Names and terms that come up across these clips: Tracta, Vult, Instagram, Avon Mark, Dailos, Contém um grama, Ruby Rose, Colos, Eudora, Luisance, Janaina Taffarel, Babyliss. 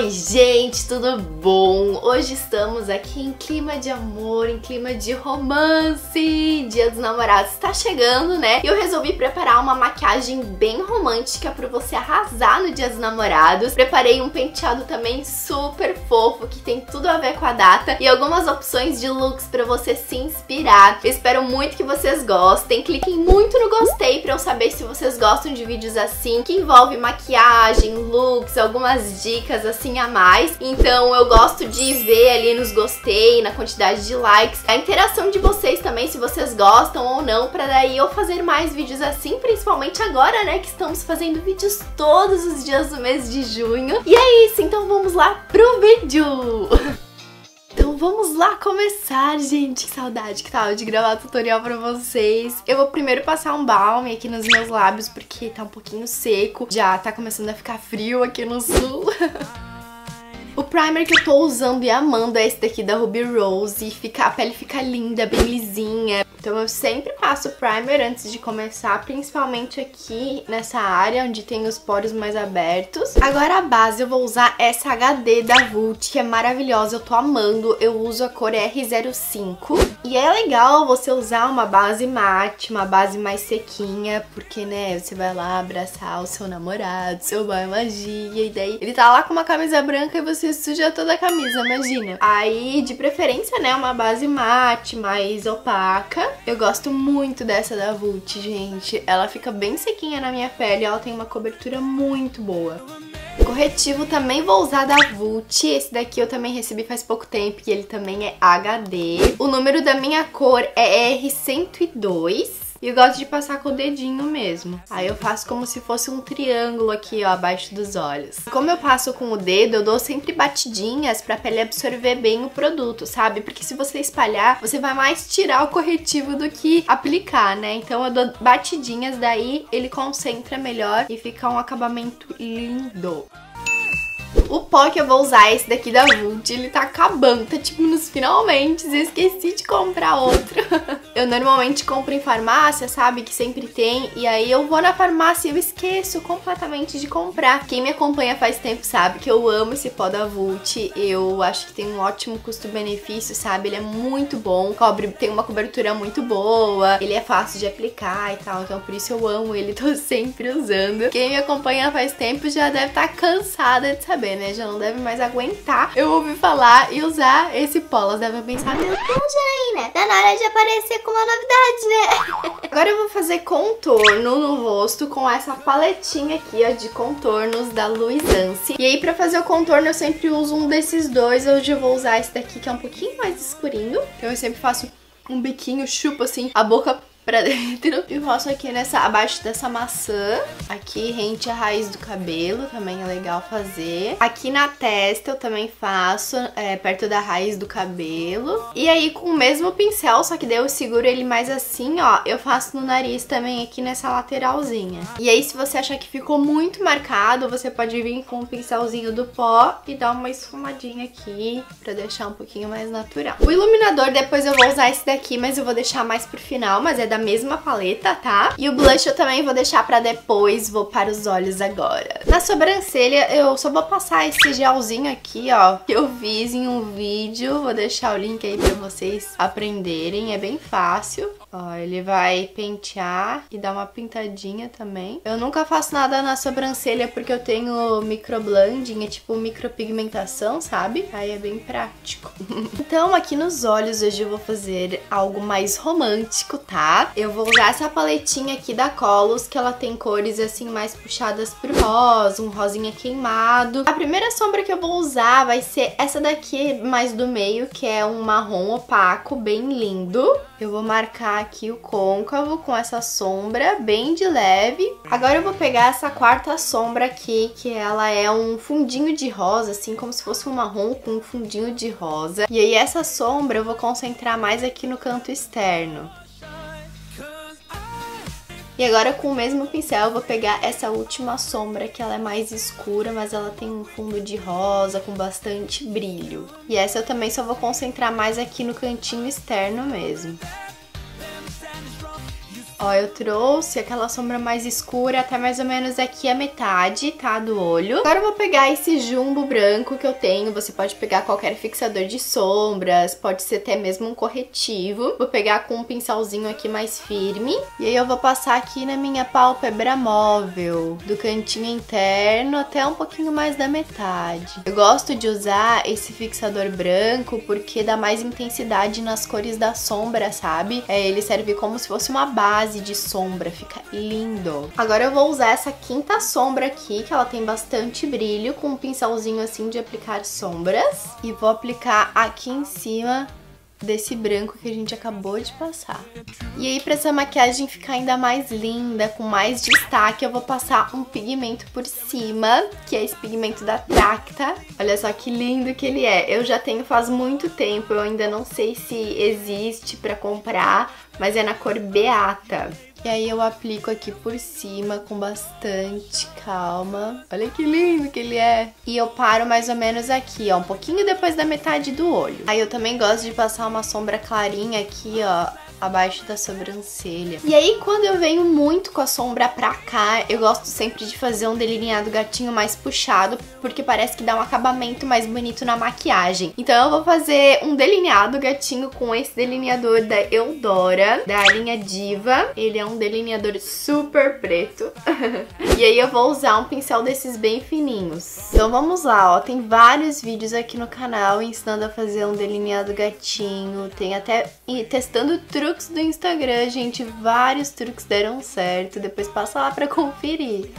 Oi gente, tudo bom? Hoje estamos aqui em clima de amor, em clima de romance. Dia dos namorados tá chegando, né? E eu resolvi preparar uma maquiagem bem romântica pra você arrasar no dia dos namorados. Preparei um penteado também super fofo, que tem tudo a ver com a data, e algumas opções de looks pra você se inspirar. Eu espero muito que vocês gostem. Cliquem muito no gostei pra eu saber se vocês gostam de vídeos assim, que envolve maquiagem, looks, algumas dicas assim a mais. Então eu gosto de ver ali nos gostei, na quantidade de likes, a interação de vocês também, se vocês gostam ou não, pra daí eu fazer mais vídeos assim, principalmente agora, né, que estamos fazendo vídeos todos os dias do mês de junho. E é isso, então vamos lá pro vídeo! Então vamos lá começar, gente. Que saudade que tava de gravar tutorial pra vocês. Eu vou primeiro passar um balme aqui nos meus lábios, porque tá um pouquinho seco. Já tá começando a ficar frio aqui no sul. O primer que eu tô usando e amando é esse daqui da Ruby Rose. A pele fica linda, bem lisinha. Então eu sempre passo o primer antes de começar, principalmente aqui nessa área onde tem os poros mais abertos. Agora a base, eu vou usar essa HD da Vult, que é maravilhosa, eu tô amando. Eu uso a cor R05. E é legal você usar uma base mate, uma base mais sequinha, porque, né, você vai lá abraçar o seu namorado, seu boy magia, e daí ele tá lá com uma camisa branca e você suja toda a camisa, imagina. Aí, de preferência, né, uma base mate, mais opaca. Eu gosto muito dessa da Vult, gente. Ela fica bem sequinha na minha pele, ela tem uma cobertura muito boa. Corretivo também vou usar da Vult. Esse daqui eu também recebi faz pouco tempo e ele também é HD. O número da minha cor é R102. E eu gosto de passar com o dedinho mesmo. Aí eu faço como se fosse um triângulo aqui, ó, abaixo dos olhos. Como eu passo com o dedo, eu dou sempre batidinhas pra pele absorver bem o produto, sabe? Porque se você espalhar, você vai mais tirar o corretivo do que aplicar, né? Então eu dou batidinhas, daí ele concentra melhor e fica um acabamento lindo. O pó que eu vou usar é esse daqui da Vult. Ele tá acabando, tá tipo nos finalmente. Eu esqueci de comprar outro. Eu normalmente compro em farmácia, sabe? Que sempre tem. E aí eu vou na farmácia e eu esqueço completamente de comprar. Quem me acompanha faz tempo sabe que eu amo esse pó da Vult. Eu acho que tem um ótimo custo-benefício, sabe? Ele é muito bom, cobre, tem uma cobertura muito boa, ele é fácil de aplicar e tal. Então por isso eu amo ele, tô sempre usando. Quem me acompanha faz tempo já deve estar cansada de saber, né? Já não deve mais aguentar eu ouvi falar e usar esse pó. Elas devem pensar, meu Deus, Janaína, tá na hora de aparecer com uma novidade, né? Agora eu vou fazer contorno no rosto com essa paletinha aqui, ó, de contornos da Luisance. E aí pra fazer o contorno eu sempre uso um desses dois. Hoje eu vou usar esse daqui que é um pouquinho mais escurinho. Então eu sempre faço um biquinho, chupo assim a boca pra dentro e faço aqui nessa, abaixo dessa maçã, aqui rente a raiz do cabelo, também é legal fazer. Aqui na testa eu também faço, perto da raiz do cabelo. E aí com o mesmo pincel, só que daí eu seguro ele mais assim, ó, eu faço no nariz também, aqui nessa lateralzinha. E aí se você achar que ficou muito marcado, você pode vir com o pincelzinho do pó e dar uma esfumadinha aqui pra deixar um pouquinho mais natural. O iluminador depois eu vou usar esse daqui, mas eu vou deixar mais pro final, mas é da mesma paleta, tá? E o blush eu também vou deixar pra depois, vou para os olhos agora. Na sobrancelha eu só vou passar esse gelzinho aqui, ó, que eu fiz em um vídeo, vou deixar o link aí pra vocês aprenderem, é bem fácil. Ó, ele vai pentear e dar uma pintadinha também. Eu nunca faço nada na sobrancelha porque eu tenho microblending, é tipo micropigmentação, sabe? Aí é bem prático. Então aqui nos olhos hoje eu vou fazer algo mais romântico, tá? Eu vou usar essa paletinha aqui da Colos, que ela tem cores assim mais puxadas pro rosa, um rosinha queimado. A primeira sombra que eu vou usar vai ser essa daqui mais do meio, que é um marrom opaco, bem lindo. Eu vou marcar aqui o côncavo com essa sombra, bem de leve. Agora eu vou pegar essa quarta sombra aqui, que ela é um fundinho de rosa, assim, como se fosse um marrom com um fundinho de rosa. E aí essa sombra eu vou concentrar mais aqui no canto externo. E agora com o mesmo pincel eu vou pegar essa última sombra, que ela é mais escura, mas ela tem um fundo de rosa com bastante brilho. E essa eu também só vou concentrar mais aqui no cantinho externo mesmo. Ó, eu trouxe aquela sombra mais escura até mais ou menos aqui a metade, tá? Do olho. Agora eu vou pegar esse jumbo branco que eu tenho. Você pode pegar qualquer fixador de sombras, pode ser até mesmo um corretivo. Vou pegar com um pincelzinho aqui mais firme. E aí eu vou passar aqui na minha pálpebra móvel, do cantinho interno até um pouquinho mais da metade. Eu gosto de usar esse fixador branco porque dá mais intensidade nas cores da sombra, sabe? Ele serve como se fosse uma base de sombra, fica lindo. Agora eu vou usar essa quinta sombra aqui, que ela tem bastante brilho, com um pincelzinho assim de aplicar sombras. E vou aplicar aqui em cima desse branco que a gente acabou de passar. E aí, pra essa maquiagem ficar ainda mais linda, com mais destaque, eu vou passar um pigmento por cima, que é esse pigmento da Tracta. Olha só que lindo que ele é. Eu já tenho faz muito tempo, eu ainda não sei se existe pra comprar, mas é na cor Beata. E aí eu aplico aqui por cima com bastante calma. Olha que lindo que ele é! E eu paro mais ou menos aqui, ó, um pouquinho depois da metade do olho. Aí eu também gosto de passar uma sombra clarinha aqui, ó, abaixo da sobrancelha. E aí, quando eu venho muito com a sombra pra cá, eu gosto sempre de fazer um delineado gatinho mais puxado, porque parece que dá um acabamento mais bonito na maquiagem. Então eu vou fazer um delineado gatinho com esse delineador da Eudora, da linha Diva. Ele é um delineador super preto. E aí eu vou usar um pincel desses bem fininhos. Então vamos lá, ó. Tem vários vídeos aqui no canal ensinando a fazer um delineado gatinho. Tem até testando truques do Instagram, gente. Vários truques deram certo. Depois passa lá pra conferir.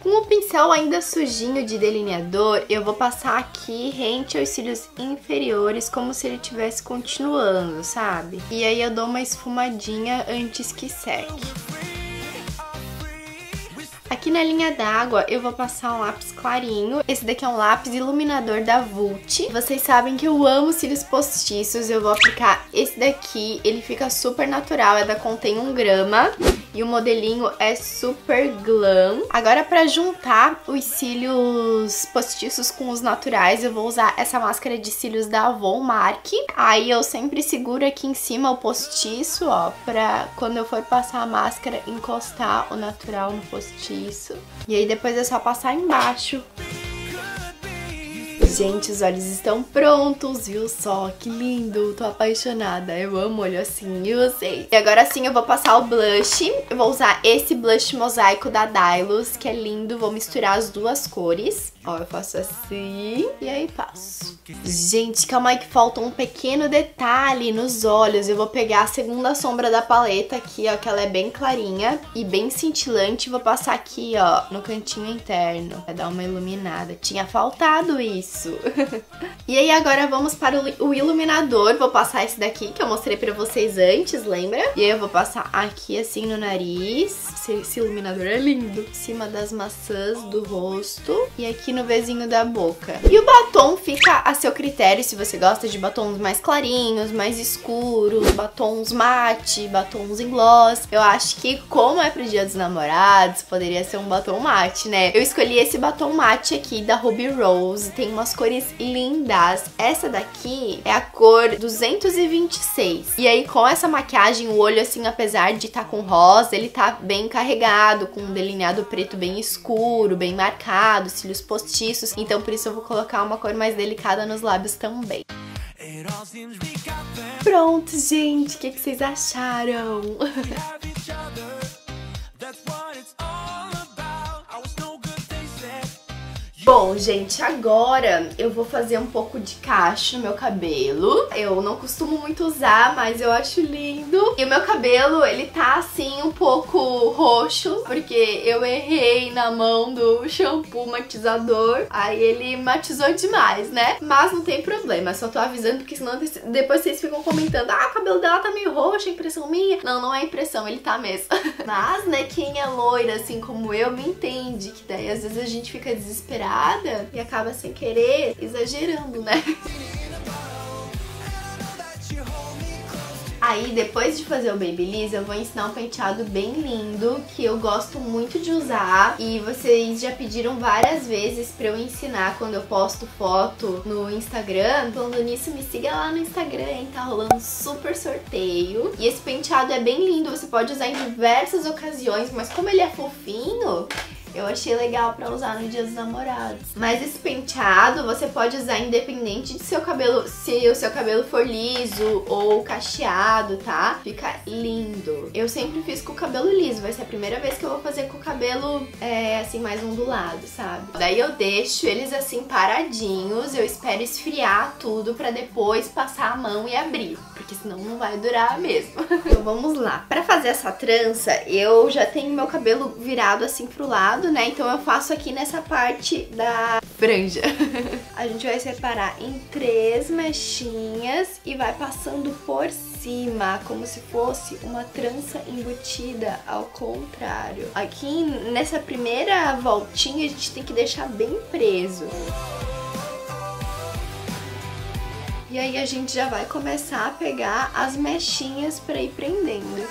Com o pincel ainda sujinho de delineador, eu vou passar aqui rente aos cílios inferiores, como se ele estivesse continuando, sabe? E aí eu dou uma esfumadinha antes que seque. Aqui na linha d'água eu vou passar um lápis clarinho. Esse daqui é um lápis iluminador da Vult. Vocês sabem que eu amo cílios postiços. Eu vou aplicar esse daqui. Ele fica super natural, é da Contém um Grama. E o modelinho é super glam. Agora, pra juntar os cílios postiços com os naturais, eu vou usar essa máscara de cílios da Avon Mark. Aí eu sempre seguro aqui em cima o postiço, ó, pra quando eu for passar a máscara, encostar o natural no postiço. E aí depois é só passar embaixo. Gente, os olhos estão prontos, viu só? Que lindo, tô apaixonada, eu amo olho assim, e vocês? E agora sim eu vou passar o blush. Eu vou usar esse blush mosaico da Dailos, que é lindo, vou misturar as duas cores. Ó, eu faço assim e aí passo. Gente, calma aí que falta um pequeno detalhe nos olhos. Eu vou pegar a segunda sombra da paleta aqui, ó, que ela é bem clarinha e bem cintilante. Vou passar aqui, ó, no cantinho interno, pra dar uma iluminada. Tinha faltado isso. E aí agora vamos para o iluminador. Vou passar esse daqui que eu mostrei pra vocês antes, lembra? E aí eu vou passar aqui assim no nariz. Esse iluminador é lindo. Em cima das maçãs do rosto e aqui no vizinho da boca. E o batom fica a seu critério, se você gosta de batons mais clarinhos, mais escuros, batons mate, batons em gloss. Eu acho que, como é pro Dia dos Namorados, poderia ser um batom mate, né? Eu escolhi esse batom mate aqui da Ruby Rose. Tem umas cores lindas. Essa daqui é a cor 226. E aí, com essa maquiagem, o olho, assim, apesar de estar com rosa, ele tá bem carregado, com um delineado preto bem escuro, bem marcado, cílios postiços. Então, por isso, eu vou colocar uma cor mais delicada nos lábios também. Pronto, gente! O que vocês acharam? Bom, gente, agora eu vou fazer um pouco de cacho no meu cabelo. Eu não costumo muito usar, mas eu acho lindo. E o meu cabelo, ele tá assim um pouco roxo, porque eu errei na mão do shampoo matizador. Aí ele matizou demais, né? Mas não tem problema, só tô avisando, porque senão depois vocês ficam comentando: ah, o cabelo dela tá meio roxo, é impressão minha. Não, não é impressão, ele tá mesmo. Mas, né, quem é loira, assim como eu, me entende, que daí às vezes a gente fica desesperada e acaba sem querer exagerando, né? aí, depois de fazer o Babyliss, eu vou ensinar um penteado bem lindo, que eu gosto muito de usar. E vocês já pediram várias vezes pra eu ensinar quando eu posto foto no Instagram. Falando nisso, me siga lá no Instagram, hein? Tá rolando super sorteio. E esse penteado é bem lindo, você pode usar em diversas ocasiões, mas como ele é fofinho, eu achei legal pra usar no Dia dos Namorados. Mas esse penteado você pode usar independente de seu cabelo, se o seu cabelo for liso ou cacheado, tá? Fica lindo. Eu sempre fiz com o cabelo liso, vai ser a primeira vez que eu vou fazer com o cabelo assim mais ondulado, sabe? Daí eu deixo eles assim paradinhos, eu espero esfriar tudo pra depois passar a mão e abrir, porque senão não vai durar mesmo. Então vamos lá. Pra fazer essa trança, eu já tenho meu cabelo virado assim pro lado, né? Então eu faço aqui nessa parte da franja. A gente vai separar em 3 mechinhas e vai passando por cima, como se fosse uma trança embutida ao contrário. Aqui nessa primeira voltinha a gente tem que deixar bem preso. E aí a gente já vai começar a pegar as mechinhas para ir prendendo.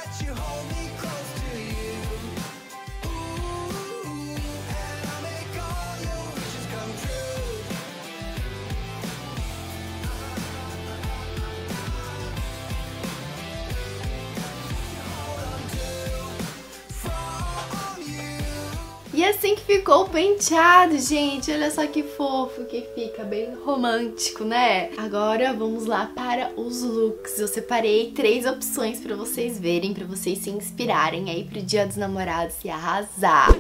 E assim que ficou o penteado, gente. Olha só que fofo que fica, bem romântico, né? Agora vamos lá para os looks. Eu separei 3 opções pra vocês verem, pra vocês se inspirarem aí pro Dia dos Namorados e arrasar.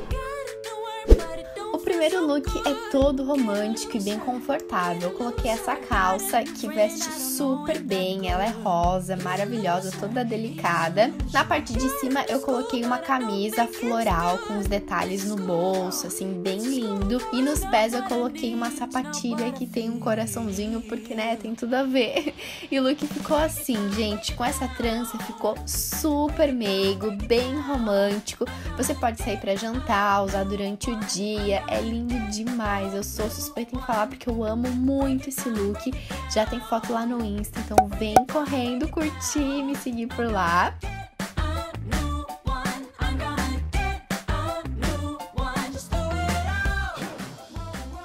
O primeiro look é todo romântico e bem confortável. Eu coloquei essa calça que veste super bem, ela é rosa, maravilhosa, toda delicada. Na parte de cima eu coloquei uma camisa floral com os detalhes no bolso, assim, bem lindo. E nos pés eu coloquei uma sapatilha que tem um coraçãozinho, porque, né, tem tudo a ver. E o look ficou assim, gente, com essa trança ficou super meigo, bem romântico. Você pode sair pra jantar, usar durante o dia, é lindo demais. Eu sou suspeita em falar porque eu amo muito esse look. Já tem foto lá no Insta, então vem correndo curtir e me seguir por lá.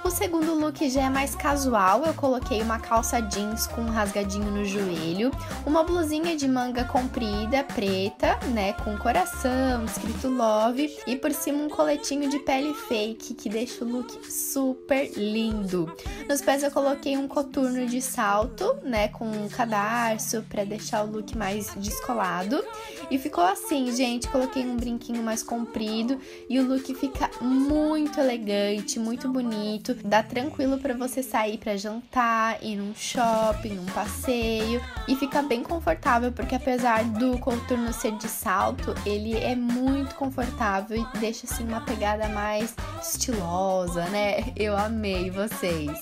O segundo look já é mais casual, eu coloquei uma calça jeans com um rasgadinho no joelho, uma blusinha de manga comprida, preta, né, com coração, escrito love, e por cima um coletinho de pele fake, que deixa o look super lindo. Nos pés eu coloquei um coturno de salto, né, com um cadarço, pra deixar o look mais descolado, e ficou assim, gente, coloquei um brinquinho mais comprido, e o look fica muito elegante, muito bonito. Dá tranquilo pra você sair pra jantar, ir num shopping, num passeio. E fica bem confortável, porque apesar do coturno ser de salto, ele é muito confortável e deixa assim uma pegada mais estilosa, né? Eu amei vocês!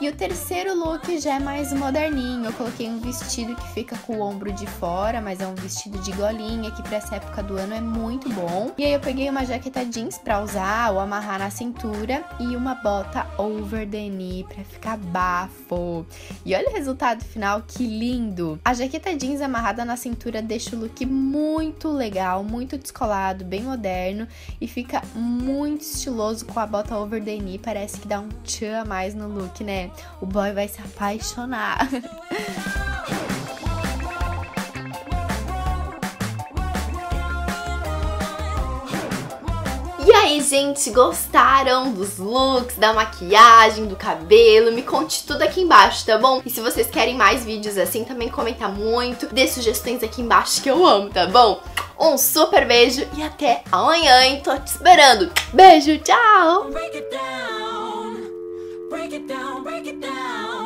E o terceiro look já é mais moderninho, eu coloquei um vestido que fica com o ombro de fora, mas é um vestido de golinha, que pra essa época do ano é muito bom. E aí eu peguei uma jaqueta jeans pra usar ou amarrar na cintura e uma bota over the knee pra ficar bafo. E olha o resultado final, que lindo! A jaqueta jeans amarrada na cintura deixa o look muito legal, muito descolado, bem moderno e fica muito estiloso com a bota over the knee, parece que dá um tchan a mais no look, né? O boy vai se apaixonar. E aí, gente, gostaram dos looks, da maquiagem, do cabelo? Me conte tudo aqui embaixo, tá bom? E se vocês querem mais vídeos assim, também comenta muito, dê sugestões aqui embaixo que eu amo, tá bom? Um super beijo e até amanhã, hein? Tô te esperando. Beijo, tchau! Break it down.